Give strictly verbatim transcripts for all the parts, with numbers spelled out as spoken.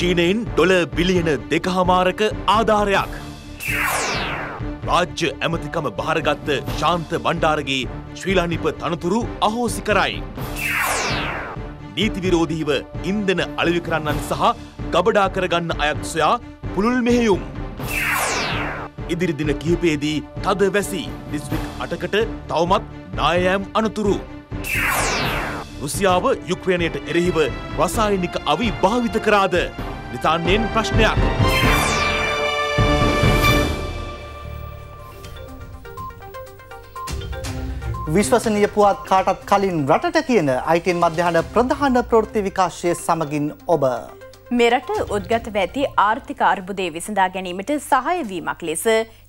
චීනයෙන් dollar බිලියන දෙකහමාරක ආධාරයක් රාජ්‍ය ඇමතිකම බහරගත් ශාන්ත බණ්ඩාරගේ ශ්‍රී ලාංකික තනතුරු අහෝසි කරයි. නීති විරෝධීව ඉන්ධන අලෙවි කරන්නන් සහ ගබඩා කරගන්න අයත් සොයා පුළුල් මෙහෙයුම්. ඉදිරි දින කිහිපයේදී තද වැසි දිස්ත්‍රික් අටකට තවමත් නායෑම් අනතුරු. රුසියාව යුක්‍රේනයට එරෙහිව රසායනික අවි භාවිත කරාද? බ්‍රිතාන්‍යයෙන් ප්‍රශ්නයක්. විශ්වසනීය පුවත් කාටත් කලින් රටට කියන අයිටීන් මධ්‍යහන ප්‍රධාන ප්‍රවෘත්ති විකාශය සමගින් ඔබ මෙරට උද්ගතව ඇති ආර්ථික අර්බුදය විසඳා ගැනීමට සහාය වීමක් ලෙස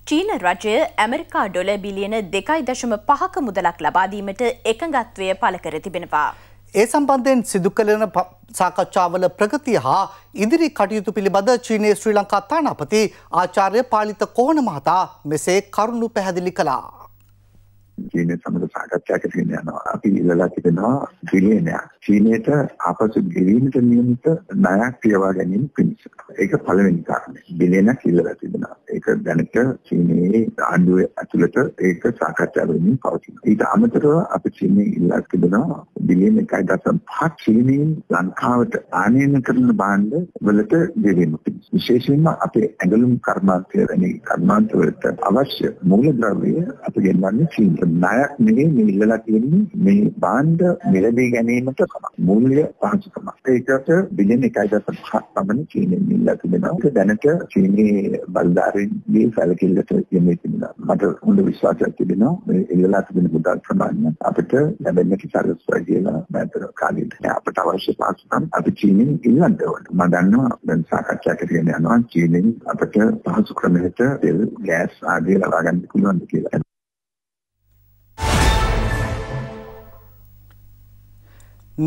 චීන රජය ඇමරිකා ඩොලර් බිලියන දෙකයි දශම පහක මුදලක් ලබා දීමට එකඟත්වය පළ කර තිබෙනවා. ඒ සම්බන්ධයෙන් සිදු කළ සාකච්ඡාවල ප්‍රගතිය හා ඉදිරි කටයුතු පිළිබඳ චීනයේ ශ්‍රී ලංකා තානාපති ආචාර්ය පාලිත කෝණ මහතා මෙසේ කරුණු පැහැදිලි කළා. චීනය සමඟ සාකච්ඡාවකට යනවා. අපි ඉල්ලලා තිබෙනවා ත්‍රිලියනයක් චීනයට ආපසු ගෙවීමට නියමිත ණයක් පියවා ගැනීම පිණිස. ඒක පළවෙනි කාරණේ. බිලියනක් ඉල්ලලා තිබෙනවා. ඒක දැනට චීනයේ ආණ්ඩුවේ ඇතුළත ඒක සාකච්ඡා වෙමින් පවතිනවා. ඊට අමතරව අපි චීනයේ ඉල්ලා තිබෙනවා බිලියන එකයි දශම පහ චීනයෙන් ලංකාවට ආනයන කරන භාණ්ඩ වලට ගෙවීම පිණිස. විශේෂයෙන්ම අපේ ඇඟලුම් කර්මාන්තය වැනි කර්මාන්ත වලට අවශ්‍ය මූලද්‍රව්‍ය අපි ගෙන්වන්නේ චීනයෙන්. ණයක් නෙවෙයි මේ ඉල්ලලා තියෙන්නේ මේ භාණ්ඩ මිලදී ගැනීමට මූල්‍ය පහසුකම. ඒකට බිලියන එකයි දශම පහක් පමණ චීනෙන් ඉල්ලා තිබෙනවා. ඒක දැනට චීනයේ බලධාරීන්ගේ සැලකිල්ලට යොමු වෙනවා. මට හොඳ විශ්වාසයක් තිබෙනවා මේ ඉල්ලලා තිබෙන මුදල් ප්‍රමාණය අපිට ලැබෙන්න කිසාරස්වයි කියලා මට කාලෙට අපට අවශ්‍ය පහසුකම් අපි චීනෙන් ඉල්ලන්න ඕනේ. මම දන්නවා දැන් සාකච්ඡා කරගෙන යනවා චීනෙන් අපට පහසු ක්‍රමයකට තෙල්, ගෑස් ආදී ලබා ගන්න පුළුවන් කියලා.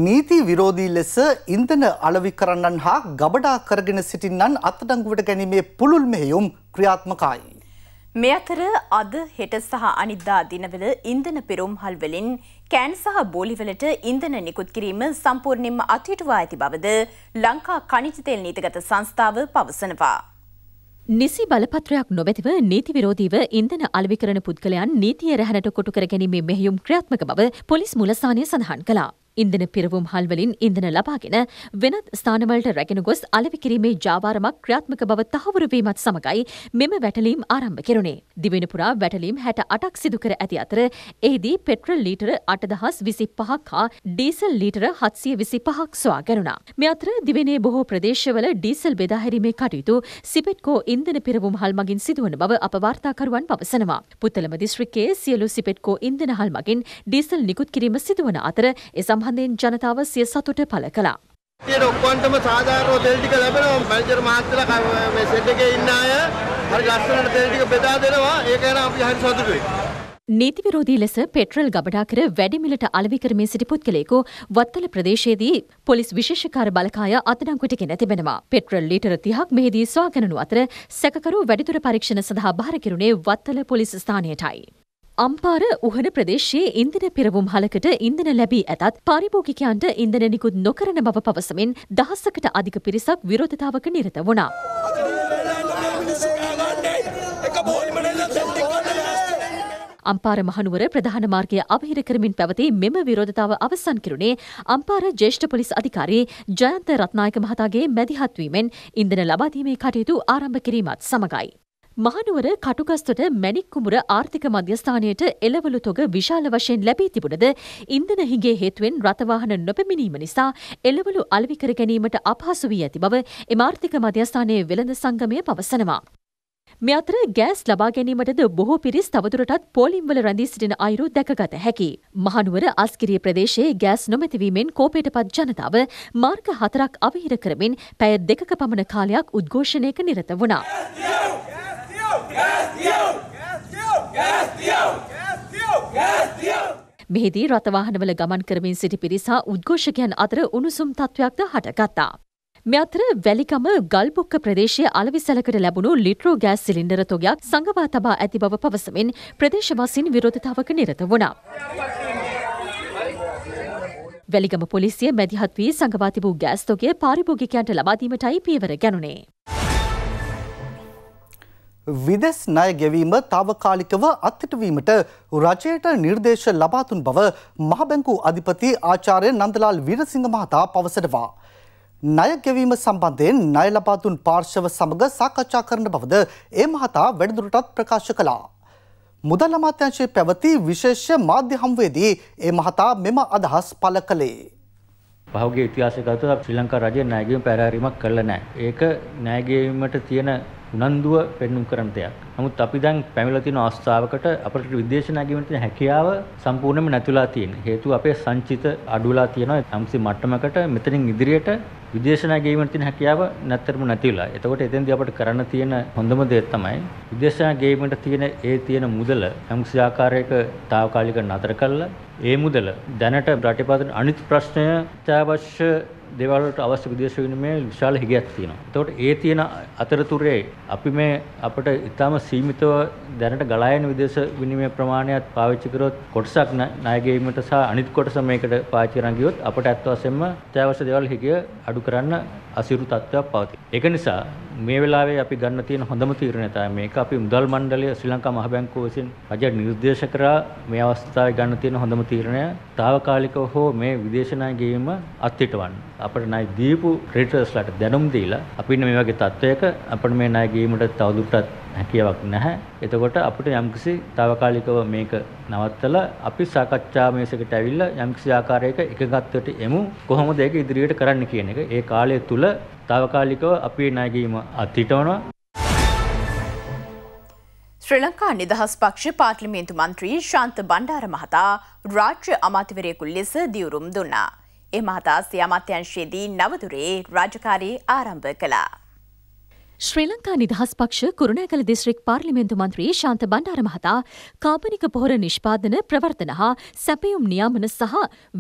නීති විරෝධී ලෙස ඉන්ධන අලෙවි කරන්නන් හා ගබඩා කරගෙන සිටින්නන් අත්අඩංගුවට ගැනීමේ පුළුල් මෙහෙයුම් ක්‍රියාත්මකයි. මේ අතර අද හෙට සහ අනිද්දා දිනවල ඉන්ධන පෙරම්හල් වලින් කෑන් සහ බෝලි වලට ඉන්ධන නිකුත් කිරීම සම්පූර්ණයෙන්ම අත්හිටුවා ඇති බවද ලංකා ඛනිජ තෙල් නීතිගත සංස්ථාව පවසනවා. නිසි බලපත්‍රයක් නොමැතිව නීති විරෝධීව ඉන්ධන අලෙවි කරන පුද්ගලයන් නීතිය රැහැනට කොටු කර ගැනීමේ මෙහෙයුම් ක්‍රියාත්මක බව පොලිස් මුලස්ථානය සඳහන් කළා. ඉන්ධන පිරවුම් හල්වලින් ඉන්ධන ලබාගෙන වෙනත් ස්ථානවලට රැගෙන ගොස් අලෙවි කිරීමේ ජාවාරමක් ක්‍රියාත්මක බව තහවුරු වීමත් සමගයි මෙම වැටලීම් ආරම්භ කෙරුණේ. දිවෙන පුරා වැටලීම් හැට අටක් සිදු කර ඇති අතර එෙහිදී පෙට්‍රල් ලීටර අටදහස් විසි පහක් හා ඩීසල් ලීටර හත්සිය විසි පහක් සොයා ගැනුණා. මේ අතර දිවෙනේ බොහෝ ප්‍රදේශවල ඩීසල් බෙදා හැරීමේ කටයුතු සිපෙට්කෝ ඉන්ධන පිරවුම් හල් මගින් සිදුවන බව අප වාර්තාකරුවන් පවසනවා. පුත්තලම දිස්ත්‍රික්කයේ සියලු සිපෙට්කෝ ඉන්ධන හල් මගින් ඩීසල් නිකුත් කිරීම සිදුවන අතර ඒ සම්බන්ධයෙන් ජනතාව සිය සතුට පළ කළා. ඊට ඔක්කොන්ටම සාධාරණ තෙල් ටික ලැබෙනවා. මැනේජර් මහත්තයා මේ සෙට් එකේ ඉන්න අය හරි ලස්සනට තෙල් ටික බෙදා දෙනවා. ඒක නම් අපි හරි සතුටුයි. නීති විරෝධී ලෙස පෙට්‍රල් ගබඩා කර වැඩි මිලට අලෙවි කරමින් සිටි පුද්ගලයෙකු වත්තල ප්‍රදේශයේදී පොලිස් විශේෂකාර බලකාය අත්අඩංගුවට ගෙන තිබෙනවා. පෙට්‍රල් ලීටර තිහක් මෙහිදී සොයා ගැනුණු අතර සැකකරු වැඩිදුර පරීක්ෂණ සඳහා බාර කෙරුණේ වත්තල පොලිස් ස්ථානයටයි. අම්පාර උහන ප්‍රදේශයේ ඉන්ධන පිරවුම් හලකට ඉන්ධන ලැබී ඇතත් පාරිභෝගිකයන්ට ඉන්ධන නිකුත් නොකරන බව පවසමින් දහසකට අධික පිරිසක් විරෝධතාවක නිරත වුණා. අම්පාර මහනුවර ප්‍රධාන මාර්ගය අවහිර කරමින් පැවති මෙම විරෝධතාව අවසන් කෙරුණේ අම්පාර ජ්‍යෙෂ්ඨ පොලිස් අධිකාරී ජයන්ත රත්නායක මහතාගේ මැදිහත්වීමෙන් ඉන්ධන ලබා දීමේ කටයුතු ආරම්භ කිරීමත් සමගයි. මහනුවර කටුගස්තොට මැණික් කුඹුර ආර්ථික මධ්‍යස්ථානයට එළවලු තොග විශාල වශයෙන් ලැබී තිබුණද ඉන්ධන හිඟේ හේතුවෙන් රථවාහන නොපැමිණීම නිසා එළවලු අලෙවි කර ගැනීමට අපහසු වී ඇති බව එම ආර්ථික මධ්‍යස්ථානයේ වෙළඳ සංගමය පවසනවා. මේ අතර ගෑස් ලබා ගැනීමටද බොහෝ පිරිස් තවදුරටත් පෝලිම්වල රැඳී සිටින අයුරු දැකගත හැකියි. මහනුවර අස්කිරිය ප්‍රදේශයේ ගෑස් නොමැතිවීමෙන් කෝපයටපත් ජනතාව මාර්ග හතරක් අවහිර කරමින් පැය දෙකක පමණ කාලයක් උද්ඝෝෂණයක නිරත වුණා. මෙහිදී රථවාහනවල ගමන් කරමින් සිටි පිරිස හා උද්ඝෝෂකයන් අතර උණුසුම් තත්වයක්ද හටගත්තා. මේ අතර වැලිකම ගල්බොක්ක ප්‍රදේශයේ අලෙවි සැලකට ලැබුණු ලිට්‍රෝ ගෑස් සිලින්ඩර තොගයක් සංගවා තබා ඇති බව පවසමින් ප්‍රදේශවාසීන් විරෝධතාවක නිරත වුණා. වැලිගම පොලිසිය මැදිහත් වී සංගවා තිබූ ගෑස් තොගය පාරිභෝගිකයන්ට ලබා දීමටයි පියවර ගැනුණේ. විදෙස් ණය ගෙවීම తాවකාලිකව අත්හිටුවීමට රජයට නිර්දේශ ලබා දුන් බව මහ බැංකු අධිපති ආචාර්ය නන්දලාල් වීරසිංහ මහතා පවසනවා. ණය ගෙවීම සම්බන්ධයෙන් ණය ලබා දුන් පාර්ශව සමග සාකච්ඡා කරන බවද ඒ මහතා වැඩිදුරටත් ප්‍රකාශ කළා. මුදල් අමාත්‍යාංශයේ පැවති විශේෂ මාධ්‍ය හමුවේදී ඒ මහතා මෙම අදහස් පළ කළේ. පහුගිය ඉතිහාසයේ ගත ශ්‍රී ලංකා රජයේ ණය ගෙවීම පැරහැරීමක් කළා නැහැ. ඒක ණය ගෙවීමට තියෙන උනන්දුව පෙන්වීම කරන දෙයක්. නමුත් අපි දැන් පැමිණලා තියෙන අවස්ථාවකට අපිට විදේශ ණය ගෙවීමට තියෙන හැකියාව සම්පූර්ණයෙන්ම නැතිලා තියෙනවා. හේතුව අපේ සංචිත අඩුවලා තියෙනවා. යම්සි මට්ටමකට මෙතනින් ඉදිරියට විදේශ ණය ගෙවීමට තියෙන හැකියාව නැත්තරම නැතිලා. එතකොට එතෙන්දී අපිට කරන්න තියෙන හොඳම දේ තමයි විදේශ ණය ගෙවීමට තියෙන ඒ තියෙන මුදල යම්සි ආකාරයක తాවකාලික නතර කරලා ඒ මුදල දැනට රටපාදන අනිත් ප්‍රශ්නය අවශ්‍ය දේවල් වලට අවශ්‍ය විදේශ විනිමය විශාල හිගයක් තියෙනවා. එතකොට ඒ තියෙන අතරතුරේ අපි මේ අපිට ඊටම සීමිතව දැනට ගලා යන විදේශ විනිමය ප්‍රමාණයක් පාවිච්චි කරොත් කොටසක් ණය ගෙවීමට සහ අනිත් කොටස මේකට පාවිච්චි කරන් ගියොත් අපිට අත් වශයෙන්ම අවශ්‍ය දේවල් හිගය අඩු කරන්න අසීරු තත්ත්වයක් පවතී. ඒක නිසා මේ වෙලාවේ අපි ගන්න තියෙන හොඳම තීරණය තමයි මේක. අපි මුදල් මණ්ඩලය ශ්‍රී ලංකා මහ බැංකුව විසින් රජයට නිර්දේශ කරා මේ අවස්ථාවේ ගන්න තියෙන හොඳම තීරණය తాවකාලිකව හෝ මේ විදේශ ණය ගෙවීම අත්හිටවන්න. අපිට ණය දීපු ක්‍රෙඩිටර්ස්ලාට දැනුම් දීලා අපි ඉන්නේ මේ වගේ තත්වයක අපිට මේ ණය ගැනීමට තවදුරටත් හැකියාවක් නැහැ. එතකොට අපිට යම්කිසි తాවකාලිකව මේක නවත්තලා අපි සාකච්ඡා මේසෙකට ඇවිල්ලා යම්කිසි ආකාරයක එකඟත්වයට එමු. කොහොමද ඒක ඉදිරියට කරන්න කියන එක. ඒ කාලය තුල తాවකාලිකව අපේ ණය ගැනීම අත්හිටවනවා. ශ්‍රී ලංකා නිදහස් පක්ෂ පාර්ලිමේන්තු මන්ත්‍රී ශාන්ත බණ්ඩාර මහතා රාජ්‍ය අමාත්‍යවරයෙකු ලෙස දියුරුම් දුන්නා. ඒ මහතා අමාත්‍යංශයේදී නවදුරේ රාජකාරී ආරම්භ කළා. ශ්‍රී ලංකා නිදහස් පක්ෂ කුරුණෑගල දිස්ත්‍රික් පාර්ලිමේන්තු මන්ත්‍රී ශාන්ත බණ්ඩාර මහතා කාබනික පොහොර නිෂ්පාදන ප්‍රවර්තන හා සැපයුම් නියාමන සහ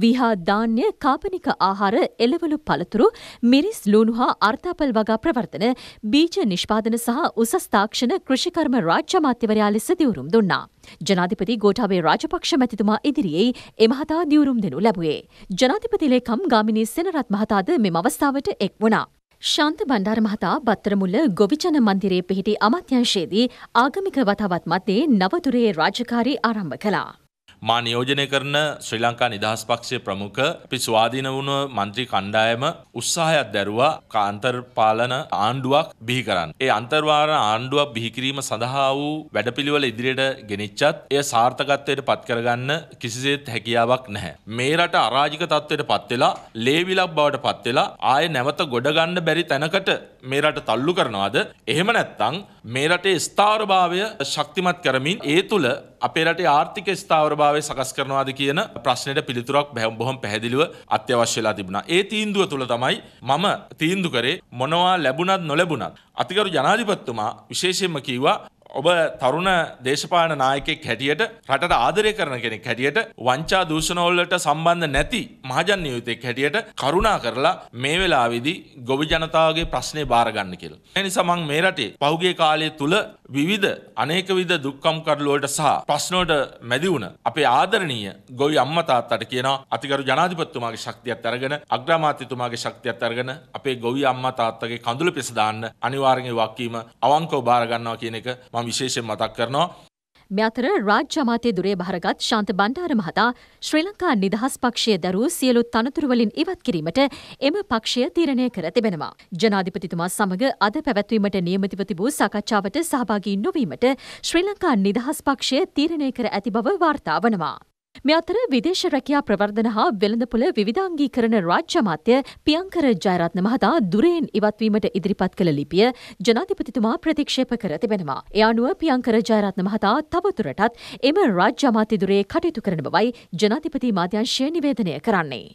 විහා ධාන්‍ය කාබනික ආහාර එළවලු පළතුරු මිරිස් ලුණු හා අර්ථාපල් වගා ප්‍රවර්තන බීජ නිෂ්පාදන සහ උසස් තාක්ෂණ කෘෂිකර්ම රාජ්‍ය අමාත්‍යවරයා ලෙස දියුරුම් දුන්නා. ජනාධිපති ගෝඨාභය රාජපක්ෂ මැතිතුමා ඉදිරියේ ඒ මහතා දියුරුම් දෙනු ලැබුවේ. ජනාධිපති ලේකම් ගාමිණී සෙනරත් මහතාද මෙම අවස්ථාවට එක් වුණා. ශාන්ත බණ්ඩාර මහතා බත්තරමුල්ල ගොවිජන මන්දිරයේ පිහිටි අමාත්‍යංශයේදී ආගමික වතාවත් මැදේ නවතුරේ රාජකාරී ආරම්භ කළා. මා නියෝජනය කරන ශ්‍රී ලංකා නිදහස් පක්ෂයේ ප්‍රමුඛ අපි ස්වාධීන වුණු മന്ത്രി කණ්ඩායම උත්සාහයක් දැරුවා කාන්තර පාලන ආණ්ඩුවක් බිහි කරන්න. ඒ අන්තර්වාරණ ආණ්ඩුවක් බිහි කිරීම සඳහා වූ වැඩපිළිවෙල ඉදිරියට ගෙනිච්චත් එය සාර්ථකත්වයට පත් කරගන්න කිසිසේත් හැකියාවක් නැහැ. මේ රට අරාජික තත්ත්වයට පත් වෙලා ලේවිලක් බවට පත් වෙලා ආයේ නැවත ගොඩ ගන්න බැරි තැනකට මේ රට තල්ලු කරනවාද? එහෙම නැත්නම් මේ රටේ ස්ථාවරභාවය ශක්තිමත් කරමින් ඒ තුල අපේ රටේ ආර්ථික ස්ථාවරභාවය සකස් කරනවාද කියන ප්‍රශ්නෙට පිළිතුරක් බොහොම පැහැදිලිව අත්‍යවශ්‍ය වෙලා තිබුණා. ඒ තීන්දුව තුළ තමයි මම තීන්දුව කරේ මොනවා ලැබුණත් නොලැබුණත් අතිගරු ජනාධිපතිතුමා විශේෂයෙන්ම කිව්වා ඔබ තරුණ දේශපාලන නායකයෙක් හැටියට රටට ආදරය කරන කෙනෙක් හැටියට වංචා දූෂණ වලට සම්බන්ධ නැති මහජන නියුතෙක් හැටියට කරුණා කරලා මේ වෙලාවේදී ගොවි ජනතාවගේ ප්‍රශ්නේ බාර ගන්න කියලා. ඒ නිසා මම මේ රටේ පහුගිය කාලය තුල විවිධ අනේකවිධ දුක්කම් කඩළු වලට සහ ප්‍රශ්න වලට මැදි වුණ අපේ ආදරණීය ගොවි අම්මා තාත්තට කියනවා අතිගරු ජනාධිපතිතුමාගේ ශක්තියත් අරගෙන අග්‍රාමාත්‍යතුමාගේ ශක්තියත් අරගෙන අපේ ගොවි අම්මා තාත්තගේ කඳුළු පිස දාන්න අනිවාර්යයෙන් වක්කීම අවංකව බාර ගන්නවා කියන එක මම විශේෂයෙන් මතක් කරනවා. මෙතර රාජ්‍ය අමාත්‍ය දුරේ බහරගත් ශාන්ත බණ්ඩාර මහතා ශ්‍රී ලංකා නිදහස් පක්ෂයේ දරූ සියලු තනතුරු වලින් ඉවත් කිරීමට එම පක්ෂය තීරණය කර තිබෙනවා. ජනාධිපතිතුමා සමග අද පැවැත්වීමට නියමිතව තිබූ සාකච්ඡාවට සහභාගී නොවීමට ශ්‍රී ලංකා නිදහස් පක්ෂය තීරණය කර ඇති බව වාර්තා වනවා. මෙතර විදේශ රැකියා ප්‍රවර්ධන හා වෙළඳපොළ විවිධාංගීකරණ රාජ්‍ය අමාත්‍ය පියංකර ජයරත්න මහතා දුරෙන් ඉවත්වීමට ඉදිරිපත් කළ ලිපිය ජනාධිපතිතුමා ප්‍රතික්ෂේප කර තිබෙනවා. ඒ අනුව පියංකර ජයරත්න මහතා තවදුරටත් එම රාජ්‍ය අමාත්‍ය දුරේ කටයුතු කරන බවයි ජනාධිපති මාධ්‍යංශය නිවේදනය කරන්නේ.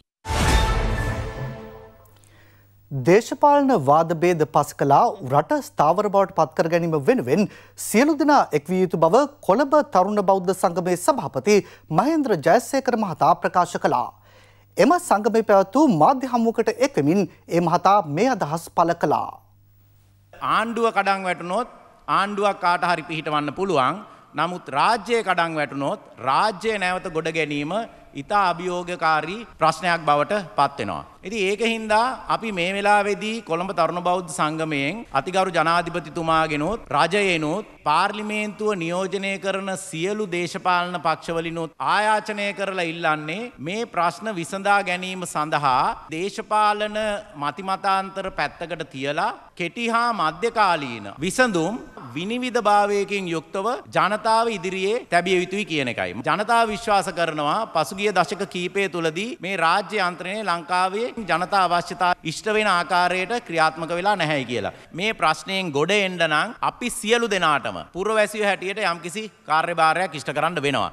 දේශපාලන වාද බේද පස් කළා රට ස්ථාවර බවට පත් කර ගැනීම වෙනුවෙන් සියලු දෙනා එක්විය යුතු බව කොළඹ තරුණ බෞද්ධ සංගමේ සභාපති මහේන්ද්‍ර ජයසේකර මහතා ප්‍රකාශ කළා. එම සංගමේ පැවතු මාධ්‍ය හමුවකට එක්වමින් ඒ මහතා මේ අදහස් පළ කළා. ආණ්ඩුව කඩන් වැටුනොත් ආණ්ඩුවක් කාට හරි පිහිටවන්න පුළුවන්. නමුත් රාජ්‍යය කඩන් වැටුනොත් රාජ්‍යය නැවත ගොඩ ගැනීම ඉතා අභියෝගකාරී ප්‍රශ්නයක් බවට පත් වෙනවා. ඉතින් ඒක හින්දා අපි මේ වෙලාවේදී කොළඹ තරුණ බෞද්ධ සංගමයෙන් අතිගරු ජනාධිපතිතුමාගෙනුත් රජයෙනුත් පාර්ලිමේන්තුව නියෝජනය කරන සියලු දේශපාලන පක්ෂවලිනුත් ආයාචනය කරලා ඉල්ලන්නේ මේ ප්‍රශ්න විසඳා ගැනීම සඳහා දේශපාලන මතිමතාන්තර පැත්තකට තියලා කෙටි හා මධ්‍යකාලීන විසඳුම් විනිවිදභාවයකින් යුක්තව ජනතාව ඉදිරියේ තැබිය යුතුයි කියන එකයි. ජනතාව විශ්වාස කරනවා පසුගිය දශක කීපය තුලදී මේ රාජ්‍ය යන්ත්‍රණය ලංකාවේ ජනතා අවශ්‍යතා ඉෂ්ට වෙන ආකාරයට ක්‍රියාත්මක වෙලා නැහැ කියලා. මේ ප්‍රශ්නයෙන් ගොඩ එන්න නම් අපි සියලු දෙනාටම පුරවැසියෝ හැටියට යම්කිසි කාර්යභාරයක් ඉෂ්ට කරන්න වෙනවා.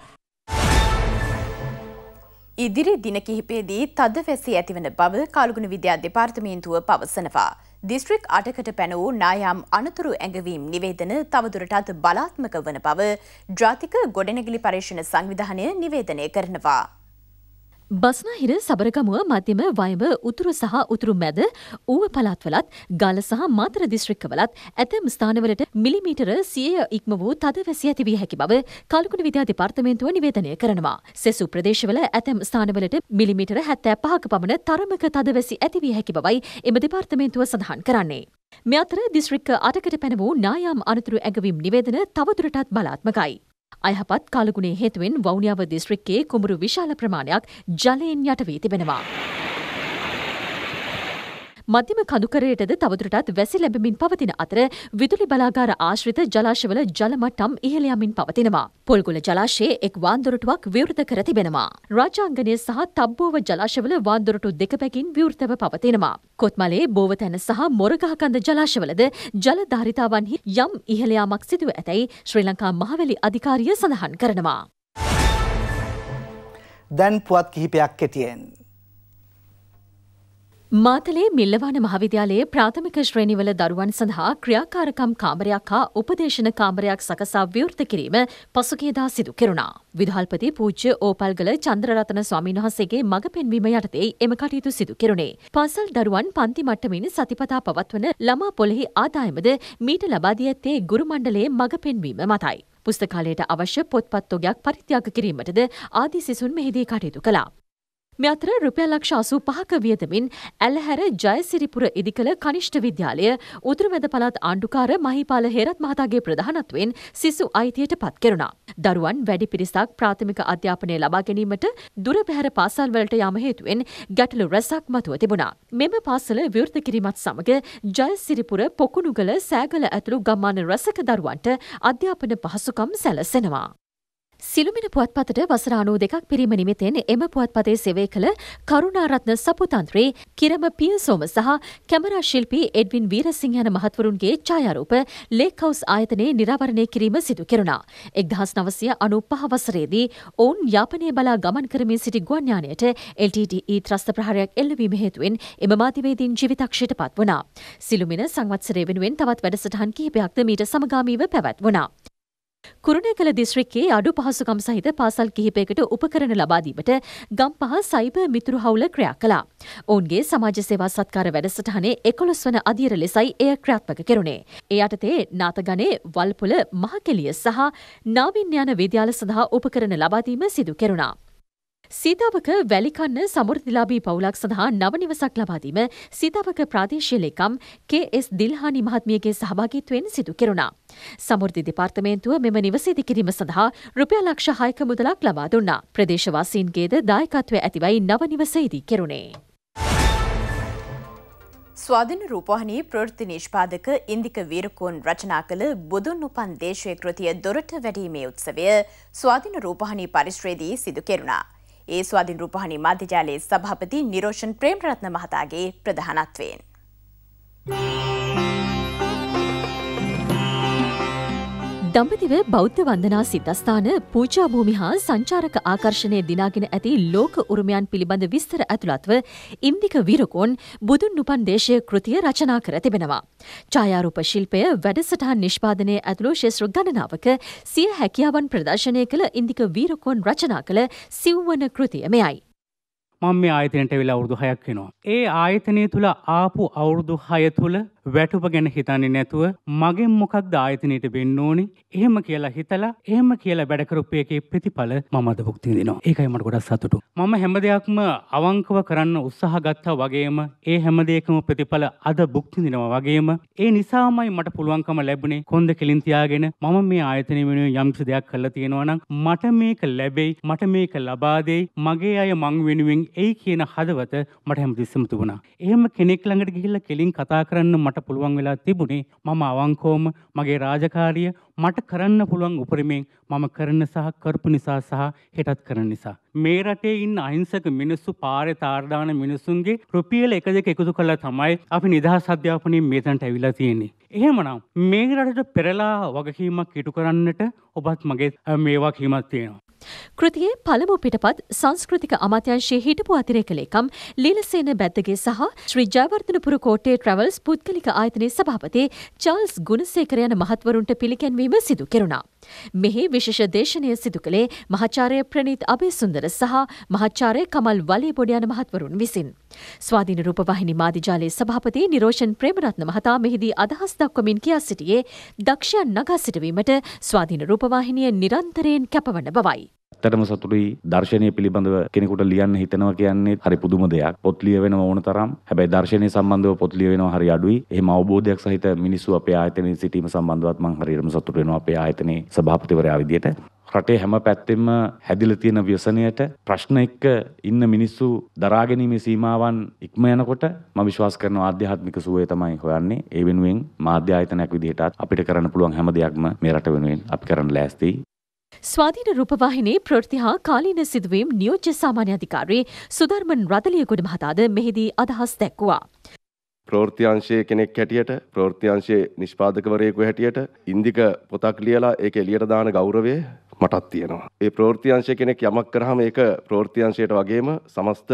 ඉදිරි දින කිහිපයේදී තදවැසි ඇතිවන බව කාලගුණ විද්‍යා දෙපාර්තමේන්තුව පවසනවා. දිස්ත්‍රික් අටකට පැන වූ නායම් අනතුරු ඇඟවීම් නිවේදන තවදුරටත් බලාත්මක වන බව ජාතික ගොඩනැගිලි පරීක්ෂණ සංවිධානය නිවේදනය කරනවා. බස්නාහිර සබරගමුව මධ්‍යම වයඹ උතුරු සහ උතුරු මැද ඌව පළාත්වලත් ගාල සහ මාතර දිස්ත්‍රික්කවලත් ඇතැම් ස්ථානවලට මිලිමීටර සියය ඉක්ම වූ තදවැසි ඇති විය හැකි බව කාලගුණ විද්‍යා දෙපාර්තමේන්තුව නිවේදනය කරනවා. සෙසු ප්‍රදේශවල ඇතැම් ස්ථානවලට මිලිමීටර හැත්තෑ පහක පමණ තරමක තදවැසි ඇති විය හැකි බවයි එම දෙපාර්තමේන්තුව සඳහන් කරන්නේ. මේ අතර දිස්ත්‍රික්ක අටකට පැන වූ නායාම් අනතුරු ඇඟවීම් නිවේදන තවදුරටත් බලාත්මකයි. අයහපත් කාලගුණේ හේතුවෙන් වවුනියාව දිස්ත්‍රික්කයේ කුඹුරු විශාල ප්‍රමාණයක් ජලයෙන් යට වී තිබෙනවා. මධ්‍යම කඳුකරයටද තවදුරටත් වැසි ලැබෙමින් පවතින අතර විදුලි බලාගාර ආශ්‍රිත ජලාශවල ජල මට්ටම් ඉහළ යමින් පවතිනවා. පොල්ගොල ජලාශයේ එක් වාන්දොරටුවක් විවෘත කර තිබෙනවා. රාජාංගණය සහ තබ්බෝව ජලාශවල වාන්දොරටු දෙක පැකින් විවෘතව පවතිනවා. කොත්මලේ බෝවතැන සහ මොරගහකන්ද ජලාශවලද ජල ධාරිතාවන්හි යම් ඉහළ යාමක් සිදුව ඇතැයි ශ්‍රී ලංකා මහවැලි අධිකාරිය සඳහන් කරනවා. දැන් පුවත් කිහිපයක් කෙටියෙන්. මාතලේ මිල්ලවාන මහවිද්‍යාලයේ ප්‍රාථමික ශ්‍රේණිවල දරුවන් සඳහා ක්‍රියාකාරකම් කාමරයක් හා උපදේශන කාමරයක් සකසා විවෘත කිරීම පසුගියදා සිදු කෙරුණා. විදුහල්පති පූජ්‍ය ඕපල්ගල චන්ද්‍රරතන ස්වාමීන් වහන්සේගේ මඟ පෙන්වීම යටතේ එම කටයුතු සිදු කෙරුණේ. පාසල් දරුවන් පන්ති මට්ටමින් සතිපතා පවත්වන ළමා පොලෙහි ආදායමද මීට ලබා දී ඇත්තේ ගුරු මණ්ඩලයේ මඟ පෙන්වීම මතයි. පුස්තකාලයට අවශ්‍ය පොත්පත් තොගයක් පරිත්‍යාග කිරීමටද ආදී සිසුන් මෙහිදී කටයුතු කළා. මේ අතර රුපියල් ලක්ෂ අසූ පහක වියදමින් ඇලහැර ජයසිරිපුර ඉදිකළ කනිෂ්ඨ විද්‍යාලය උතුරුමැද පළාත් ආණ්ඩුකාර මහිපාල හේරත් මහතාගේ ප්‍රධානත්වයෙන් සිසු අයිතියට පත් කෙරුණා. දරුවන් වැඩි පිරිසක් ප්‍රාථමික අධ්‍යාපනය ලබා ගැනීමට දුර බැහැර පාසල් වලට යාම හේතුවෙන් ගැටලු රැසක් මතුව තිබුණා. මෙම පාසල විවෘත කිරීමත් සමග ජයසිරිපුර පොකුණුගල සෑගල ඇතුළු ගම්මාන රැසක දරුවන්ට අධ්‍යාපන පහසුකම් සැලසෙනවා. සිළුමින පුවත්පතට වසර අනූ දෙකක් පිරීම නිමිතෙන් එම පුවත්පතේ සෙවය කළ කරුණාරත්න සපුතන්ත්‍රේ කිරම පියසෝම සහ කැමරා ශිල්පී එඩ්වින් වීරසිංහ යන මහත්වරුන්ගේ ඡායාරූප ලේක් හවුස් ආයතනයේ නිරාවරණය කිරීම සිදු කෙරුණා. එක්දහස් නවසිය අනූපහ වසරේදී ඔවුන් යාපනය බලා ගමන් කරමින් සිටි ගුවන් යානයට එල් ටී ටී ඊ ත්‍රස්ත ප්‍රහාරයක් එල්ලවීම හේතුවෙන් එම මාධ්‍යවේදීන් ජීවිතක්ෂයට පත් වුණා. සිළුමින සංවත්සරය වෙනුවෙන් තවත් වැඩසටහන් කිහිපයක්ද මීට සමගාමීව පැවැත්වුණා. කුරුණෑගල දිස්ත්‍රික්කයේ අඩු පහසුකම් සහිත පාසල් කිහිපයකට උපකරණ ලබා දීමට ගම්පහ සයිබර් මිතුරු හවුල ක්‍රියා කළා. ඔවුන්ගේ සමාජ séවා සත්කාර වැඩසටහනේ එකොළොස් වන අදියර ලෙසයි එය ක්‍රියාත්මක කෙරුණේ. ඒ යටතේ නාතගනේ, වල්පොළ, මහකෙලිය සහ නාවින්‍යාන විද්‍යාල සඳහා උපකරණ ලබා දීම සිදු කෙරුණා. සීතාවක වැලිකන්න සමෘද්ධිලාභී පවුලක් සඳහා නව නිවසක් ලබා දීම සීතාවක ප්‍රාදේශීය ලේකම් කේ එස් දිල්හානි මහත්මියගේ සහභාගීත්වයෙන් සිදු කෙරුණා. සමෘද්ධි දෙපාර්තමේන්තුව මෙම නිවස ඉදිකිරීම සඳහා රුපියල් ලක්ෂ හයක මුදලක් ලබා දුන්නා. ප්‍රදේශවාසීන්ගේද දායකත්වය ඇතිවයි නව නිවස ඉදි කෙරුණේ. ස්වාධීන රූපවාහිනී ප්‍රවෘත්ති නිෂ්පාදක ඉන්දික වීරකෝන් රචනා කළ බුදුන් උපන් දේශය කෘතිය දොරට වැඩීමේ උත්සවය ස්වාධීන රූපවාහිනී පරිශ්‍රයේදී සිදු කෙරුණා. ඒ ස්වාධීන රූපවාහිනී මාධ්‍යජාලයේ සභාපති නිරෝෂන් ප්‍රේමරත්න මහතාගේ ප්‍රධානත්වයෙන්. දඹදිව බෞද්ධ වන්දනා සිද්ධස්ථාන පූජා භූමි හා සංචාරක ආකර්ෂණය දිනාගෙන ඇති ලෝක උරුමයන් පිළිබඳ විස්තර ඇතුළත්ව ඉන්දික වීරකෝන් බුදුන් උපන් දේශය කෘතිය රචනා කර තිබෙනවා. ඡායාරූප ශිල්පය වැඩසටහන් නිෂ්පාදනයේ ඇතුළු ශේෂ්‍ර ගණනාවක සිය හැකියාවන් ප්‍රදර්ශනය කළ ඉන්දික වීරකෝන් රචනා කළ සිව්වන කෘතිය මෙයයි. මම මේ ආයතනයට වෙලා අවුරුදු හයක් වෙනවා. ඒ ආයතනය තුල ආපු අවුරුදු හය තුල වැටුප ගැන හිතන්නේ නැතුව මගෙන් මොකක්ද ආයතනයට වෙන්න ඕනේ එහෙම කියලා හිතලා එහෙම කියලා වැඩ කරපු එකේ ප්‍රතිඵල මම අද භුක්ති විඳිනවා. ඒකයි මට ගොඩක් සතුටු. මම හැම දෙයක්ම අවංකව කරන්න උත්සාහ ගත්තා වගේම ඒ හැම දෙයකම ප්‍රතිඵල අද භුක්ති විඳිනවා වගේම ඒ නිසාමයි මට පුළුවන්කම ලැබුණේ කොන්ද කෙලින් තියාගෙන මම මේ ආයතනය වෙනුවෙන් යම් කිසි දෙයක් කරලා තියෙනවා නම් මට මේක ලැබෙයි මට මේක ලබා දෙයි මගේ අය මං වෙනුවෙන් එයි කියන හදවත මට හැමතිස්සෙම තිබුණා. එහෙම කෙනෙක් ළඟට ගිහිල්ලා කෙලින් කතා කරන්න මට පුළුවන් වෙලා තිබුණේ මම අවංකවම මගේ රාජකාරිය මට කරන්න පුළුවන් උපරිමයෙන් මම කරන සහ කරපු නිසා සහ හෙටත් කරන නිසා. මේ රටේ ඉන්න අහිංසක මිනිස්සු පාරේ තාර්දාන මිනිසුන්ගේ රුපියල් එක දෙක එකතු කරලා තමයි අපි නිදහස් අධ්‍යාපනයේ මෙතනට ඇවිල්ලා තියෙන්නේ. එහෙමනම් මේ රටට පෙරලා වගකීමක් ඉටු කරන්නට ඔබත් මගේ මේ වගකීමක් තියෙනවා. कृतिये पलमु पिटपत् सांस्कृतिक अमात्यांशे हिटपु अतिरेक लेखं लीलसेन बैद्दगे सह श्री जयवर्धनपुर कोट्टे ट्रावेल्स पुद्गलिक आयतने सभापति चार्ल्स गुणसेकर यन महत्वरुंट पिलिकैन्वीम सिदु केरुणा. මෙහි විශේෂ දේශනය සිදු කළේ මහාචාර්ය ප්‍රනීත් අබේසුන්දර සහ මහාචාර්ය කමල් වලේබොඩ යන මහත්වරුන් විසින්. ස්වාධීන රූපවාහිනී මාධ්‍යාලයේ සභාපති නිරෝෂන් ප්‍රේමරත්න මහතා මෙහිදී අදහස් දක්වමින් කියා සිටියේ දක්ෂයන් නගා සිටීමට ස්වාධීන රූපවාහිනිය නිරන්තරයෙන් කැපවන බවයි. ඇත්තටම සතුටුයි දර්ශනීය පිළිබඳව කෙනෙකුට ලියන්න හිතනවා කියන්නේ හරි පුදුම දෙයක්. පොත් ලියවෙනව ඕන තරම්. හැබැයි දර්ශනීය සම්බන්ධව පොත් ලියවෙනව හරි අඩුයි. එහෙම අවබෝධයක් සහිත මිනිස්සු අපේ ආයතනයේ සිටීම සම්බන්ධවත් මම හරියටම සතුටු වෙනවා අපේ ආයතනයේ සභාපතිවරයා විදියට. රටේ හැම පැත්තෙම හැදිලා තියෙන ව්‍යසනයට ප්‍රශ්න එක්ක ඉන්න මිනිස්සු දරාගැනීමේ සීමාවන් ඉක්ම යනකොට මම විශ්වාස කරනවා ආධ්‍යාත්මික සුවය තමයි හොයන්නේ. ඒ වෙනුවෙන් මාධ්‍ය ආයතනයක් විදියටත් අපිට කරන්න පුළුවන් හැම දෙයක්ම මේ රට වෙනුවෙන් අපි කරන්න ලෑස්තියි. स्वाधीन रूपवाहिनी प्रवृत्ति कालीन सिद्वीम नियोज्य सामान्याधिकारी सुधर्मन रदलियगुड महताद मेहिदी अदहस दक्वा ප්‍රවෘත්තිංශයේ කෙනෙක් හැටියට ප්‍රවෘත්තිංශයේ නිෂ්පාදකවරයෙකු හැටියට ඉන්දික පොතක් ලියලා ඒක එළියට දාන ගෞරවය මටත් තියෙනවා. ඒ ප්‍රවෘත්තිංශයේ කෙනෙක් යමක් කරාම ඒක ප්‍රවෘත්තිංශයට වගේම සමස්ත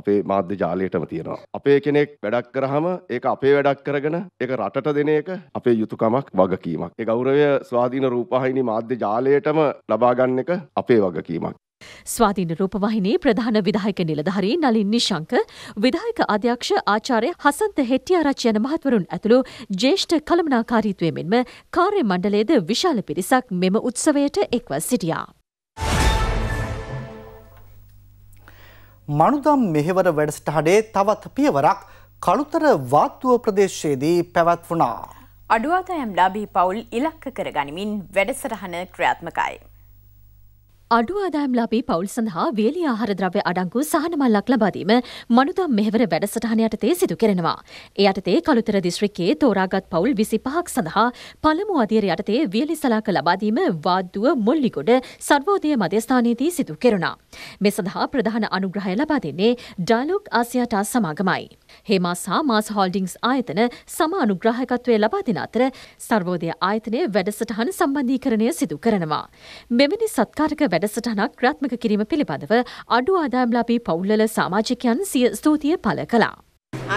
අපේ මාධ්‍ය ජාලයටම තියෙනවා. අපේ කෙනෙක් වැඩක් කරාම ඒක අපේ වැඩක් කරගෙන ඒක රටට දෙන එක අපේ යුතුයකමක් වගකීමක්. ඒ ගෞරවය ස්වාධීන රූපවාහිනී මාධ්‍ය ජාලයටම ලබා ගන්න එක අපේ වගකීමක්. ස්වාධීන රූපවාහිනී ප්‍රධාන විධායක නිලධාරී නලින් නිශංක, විධායක අධ්‍යක්ෂ ආචාර්ය හසන්ත හෙට්ටිආරච්චි යන මහත්වරුන් ඇතුළු ජ්‍යෙෂ්ඨ කළමනාකාරීත්වයේ මෙන්ම කාර්ය මණ්ඩලයේද විශාල පිරිසක් මෙම උත්සවයට එක්ව සිටියා. මනුදම් මෙහෙවර වැඩසටහනේ තවත් පියවරක් කළුතර වාත්තුව ප්‍රදේශයේදී පැවැත්වුණා. අඩු ආදායම් ලාභී පවුල් ඉලක්ක කරගනිමින් වැඩසටහන ක්‍රියාත්මකයි. අඩු ආදායම් ලාභී පවුල් සඳහා වේලී ආහාර ද්‍රව්‍ය අඩංගු සහන මල්ලක් ලබා දීම මනුදම් මෙහෙවර වැඩසටහන යටතේ සිදු කරනවා. ඒ යටතේ කළුතර දිස්ත්‍රික්කයේ තෝරාගත් පවුල් විසිපහක් සඳහා පළමු අදියර යටතේ වේලී සලාක ලබා දීම වාද්දුව මොල්ලිගොඩ සර්වෝදය මධ්‍යස්ථානයේදී සිදු කරනවා. මේ සඳහා ප්‍රධාන අනුග්‍රහය ලබා දෙන්නේ ඩයලොග් ආසියාටා සමාගමයි. හේමා සහ මාස් හෝල්ඩින්ග්ස් ආයතන සම අනුග්‍රාහකත්වයේ ලබා දෙන අතර සර්වෝදය ආයතනයේ වැඩසටහන සම්බන්ධීකරණය සිදු කරනවා. මෙවැනි සත්කාරක වැඩසටහනක් ක්‍රියාත්මක කිරීම පිළිබඳව අඩු ආදායම් ලාභී පවුල්වල සමාජිකයන් සිය ස්තුතිය පළ කළා.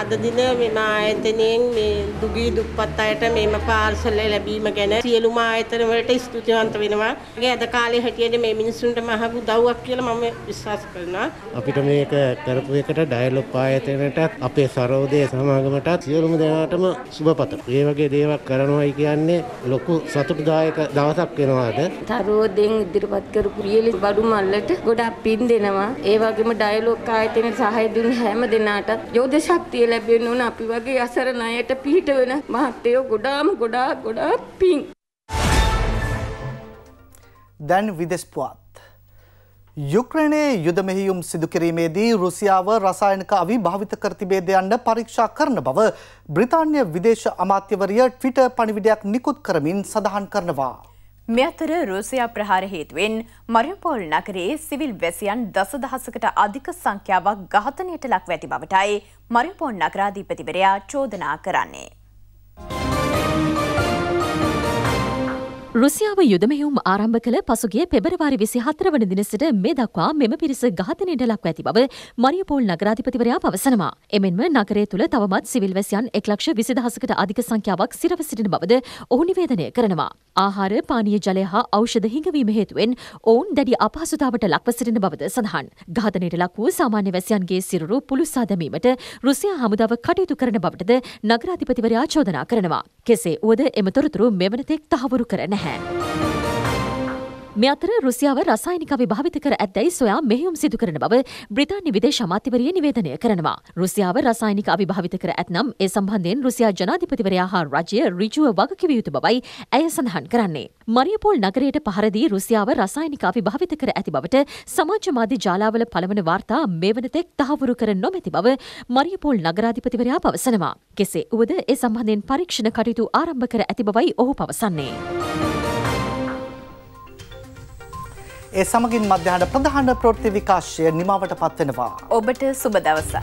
අද දින මෙම ආයතනයෙන් මේ දුගී දුප්පත් අයට මෙම පාර්සල් ලැබීම ගැන සියලුම ආයතන වලට ස්තුතිවන්ත වෙනවා. අද කාලේ හැටියට මේ මිනිසුන්ට මහ උදව්වක් කියලා මම විශ්වාස කරනවා. අපිට මේක කරපු එකට ඩයලොග් ආයතනයටත් අපේ සරෝදේ සමාගමටත් සියලුම දෙනාටම සුබපතන. මේ වගේ දේවල් කරනවායි කියන්නේ ලොකු සතුටුදායක දවසක් වෙනවාද? තරෝදෙන් ඉදිරිපත් කරපු රියලි බඩු මල්ලට ගොඩක් පින් දෙනවා. ඒ වගේම ඩයලොග් ආයතනයට සහාය දුන් හැම දෙනාටත් යෝධ ශක්තිය ලැබෙන්න ඕන. අපි වගේ අසරණ අයට පිහිට වෙන මහත්යෝ ගොඩාම ගොඩාක් ගොඩාක් පිං. දැන් විදේශ පුවත්. යුක්‍රේනයේ යුද මෙහෙයුම් සිදු කිරීමේදී රුසියාව රසායනික අවි භාවිත කර තිබේද යන්න පරීක්ෂා කරන බව බ්‍රිතාන්‍ය විදේශ අමාත්‍යවරිය ට්විටර් පණිවිඩයක් නිකුත් කරමින් සඳහන් කරනවා. මේ අතර රුසියා ප්‍රහාර හේතුවෙන් මරියුපෝල් නගරයේ සිවිල් වැසියන් දසදහසකට අධික සංඛ්‍යාවක් ඝාතනයට ලක්ව ඇති බවටයි මරියුපෝල් නගරාධිපතිවරයා චෝදනා කරන්නේ. රුසියාව යුද මෙහෙයුම් ආරම්භ කළ පසුගිය පෙබරවාරි විසිහතර වන දින සිට මේ දක්වා මෙම පිරිස ඝාතනයට ලක්ව ඇති බව මරියුපෝල් නගරාධිපතිවරයා පවසනවා. එමෙන්ම නගරය තුළ තවමත් සිවිල් වැසියන් එක් ලක්ෂ විසි දහසකට අධික සංඛ්‍යාවක් සිරව සිටින බවද ඔහු නිවේදනය කරනවා. ආහාර පානීය ජලය හා ඖෂධ හිඟවීම හේතුවෙන් ඔවුන් දැඩි අපහසුතාවට ලක්ව සිටින බවද සඳහන්. ඝාතනයට ලක් වූ සාමාන්‍ය වැසියන්ගේ සිරුරු පුළුස්සා දැමීමට රුසියා හමුදාව කටයුතු කරන බවටද නගරාධිපතිවරයා චෝදනා කරනවා. කෙසේ වුවද එම තොරතුරු මෙවනතෙක් තහවුරු කර නැහැ. මේ අතර රුසියාව රසායනික විභාවිත කර ඇතැයි සොයා මෙහෙයුම් සිදු කරන බව බ්‍රිතාන්‍ය විදේශ අමාත්‍යවරිය නිවේදනය කරනවා. රුසියාව රසායනික අවිභාවිත කර ඇතනම් ඒ සම්බන්ධයෙන් රුසියා ජනාධිපතිවරයා හා රජය ඍජුව වගකිව යුතු බවයි ඇය සඳහන් කරන්නේ. මරියුපෝල් නගරයට පහර දී රුසියාව රසායනික අවිභාවිත කර ඇති බවට සමාජවාදී ජාලාවල පළවන වාර්තා මේ වෙනතෙක් තහවුරු කර නොමැති බව මරියුපෝල් නගරාධිපතිවරයා පවසනවා. කෙසේ වුවද ඒ සම්බන්ධයෙන් පරීක්ෂණ කටයුතු ආරම්භ කර ඇති බවයි ඔහු පවසන්නේ. ए समगिन मध्याह्न प्रधान प्रवृत्ति विकास निमावट पात्वेनवा ओबट शुभ दवसක්.